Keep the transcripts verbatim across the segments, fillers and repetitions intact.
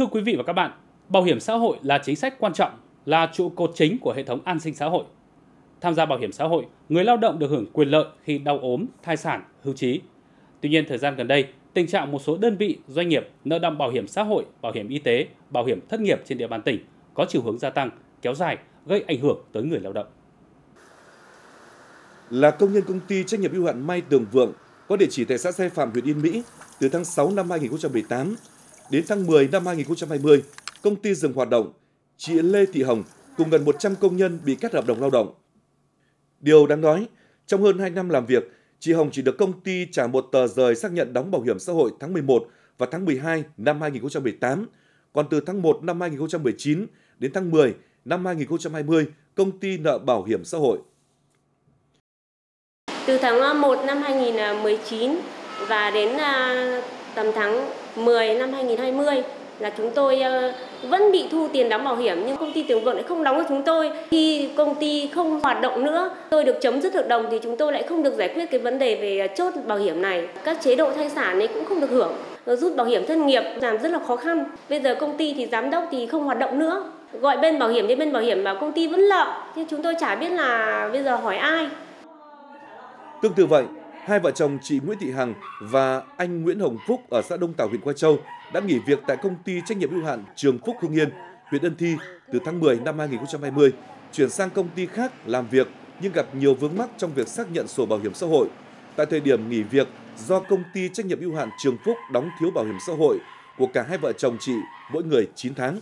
Thưa quý vị và các bạn, bảo hiểm xã hội là chính sách quan trọng, là trụ cột chính của hệ thống an sinh xã hội. Tham gia bảo hiểm xã hội, người lao động được hưởng quyền lợi khi đau ốm, thai sản, hưu trí. Tuy nhiên, thời gian gần đây, tình trạng một số đơn vị, doanh nghiệp nợ đọng bảo hiểm xã hội, bảo hiểm y tế, bảo hiểm thất nghiệp trên địa bàn tỉnh có chiều hướng gia tăng, kéo dài, gây ảnh hưởng tới người lao động. Là công nhân công ty trách nhiệm hữu hạn may Tường Vượng có địa chỉ tại xã Xay Phạm, huyện Yên Mỹ, từ tháng sáu năm hai nghìn không trăm mười tám đến tháng mười năm hai nghìn không trăm hai mươi, công ty dừng hoạt động. Chị Lê Thị Hồng cùng gần một trăm công nhân bị cắt hợp đồng lao động. Điều đáng nói, trong hơn hai năm làm việc, chị Hồng chỉ được công ty trả một tờ rời xác nhận đóng bảo hiểm xã hội tháng mười một và tháng mười hai năm hai nghìn không trăm mười tám. Còn từ tháng một năm hai nghìn không trăm mười chín đến tháng mười năm hai nghìn không trăm hai mươi, công ty nợ bảo hiểm xã hội. Từ tháng một năm hai nghìn không trăm mười chín và đến tầm tháng mười năm hai nghìn không trăm hai mươi là chúng tôi vẫn bị thu tiền đóng bảo hiểm, nhưng công ty Tường Vượng lại không đóng cho chúng tôi. Khi công ty không hoạt động nữa, tôi được chấm dứt hợp đồng thì chúng tôi lại không được giải quyết cái vấn đề về chốt bảo hiểm này. Các chế độ thai sản này cũng không được hưởng, rút bảo hiểm thất nghiệp làm rất là khó khăn. Bây giờ công ty thì giám đốc thì không hoạt động nữa, gọi bên bảo hiểm đến bên bảo hiểm bảo công ty vẫn nợ, nhưng chúng tôi chả biết là bây giờ hỏi ai. Tương tự vậy, hai vợ chồng chị Nguyễn Thị Hằng và anh Nguyễn Hồng Phúc ở xã Đông Tảo, huyện Quan Châu đã nghỉ việc tại công ty trách nhiệm hữu hạn Trường Phúc Hưng Yên, huyện Ân Thi từ tháng mười năm hai nghìn không trăm hai mươi, chuyển sang công ty khác làm việc nhưng gặp nhiều vướng mắc trong việc xác nhận sổ bảo hiểm xã hội. Tại thời điểm nghỉ việc, do công ty trách nhiệm hữu hạn Trường Phúc đóng thiếu bảo hiểm xã hội của cả hai vợ chồng chị mỗi người chín tháng.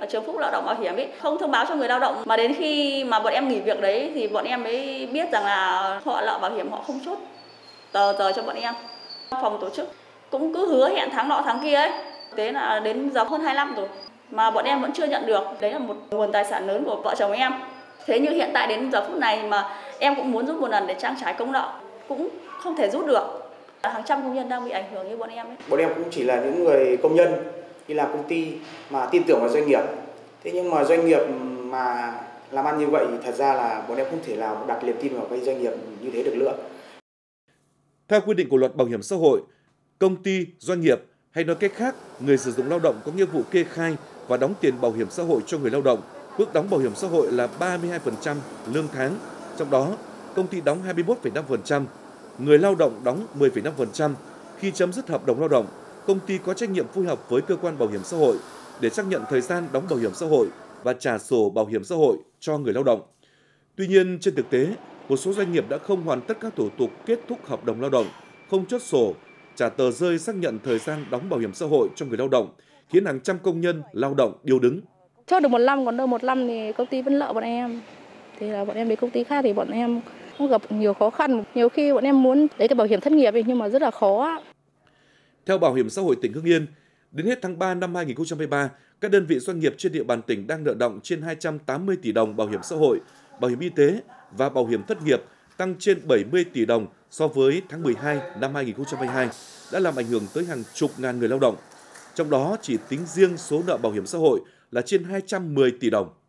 Ở Trường Phúc lao động bảo hiểm ấy không thông báo cho người lao động, mà đến khi mà bọn em nghỉ việc đấy thì bọn em mới biết rằng là họ nợ bảo hiểm, họ không chốt tờ tờ cho bọn em. Phòng tổ chức cũng cứ hứa hẹn tháng nọ tháng kia ấy, thế là đến giờ hơn hai năm rồi mà bọn em vẫn chưa nhận được. Đấy là một nguồn tài sản lớn của vợ chồng em. Thế nhưng hiện tại đến giờ phút này mà em cũng muốn rút một lần để trang trải công nợ cũng không thể rút được. Hàng trăm công nhân đang bị ảnh hưởng như bọn em ấy. Bọn em cũng chỉ là những người công nhân đi làm công ty mà tin tưởng vào doanh nghiệp. Thế nhưng mà doanh nghiệp mà làm ăn như vậy thì thật ra là bọn em không thể nào đặt niềm tin vào cái doanh nghiệp như thế được nữa. Theo quy định của luật bảo hiểm xã hội, công ty, doanh nghiệp hay nói cách khác, người sử dụng lao động có nghĩa vụ kê khai và đóng tiền bảo hiểm xã hội cho người lao động. Mức đóng bảo hiểm xã hội là ba mươi hai phần trăm lương tháng, trong đó công ty đóng hai mươi mốt phẩy năm phần trăm, người lao động đóng mười phẩy năm phần trăm. Khi chấm dứt hợp đồng lao động, công ty có trách nhiệm phối hợp với cơ quan bảo hiểm xã hội để xác nhận thời gian đóng bảo hiểm xã hội và trả sổ bảo hiểm xã hội cho người lao động. Tuy nhiên, trên thực tế, một số doanh nghiệp đã không hoàn tất các thủ tục kết thúc hợp đồng lao động, không chốt sổ, trả tờ rơi xác nhận thời gian đóng bảo hiểm xã hội cho người lao động, khiến hàng trăm công nhân lao động điêu đứng. Chốt được một năm, còn đâu một năm thì công ty vẫn nợ bọn em. Thì là bọn em đến công ty khác thì bọn em cũng gặp nhiều khó khăn. Nhiều khi bọn em muốn lấy cái bảo hiểm thất nghiệp ấy, nhưng mà rất là khó. Theo Bảo hiểm xã hội tỉnh Hưng Yên, đến hết tháng ba năm hai nghìn không trăm hai mươi ba, các đơn vị doanh nghiệp trên địa bàn tỉnh đang nợ đọng trên hai trăm tám mươi tỷ đồng bảo hiểm xã hội, bảo hiểm y tế và bảo hiểm thất nghiệp, tăng trên bảy mươi tỷ đồng so với tháng mười hai năm hai nghìn không trăm hai mươi hai, đã làm ảnh hưởng tới hàng chục ngàn người lao động. Trong đó chỉ tính riêng số nợ bảo hiểm xã hội là trên hai trăm mười tỷ đồng.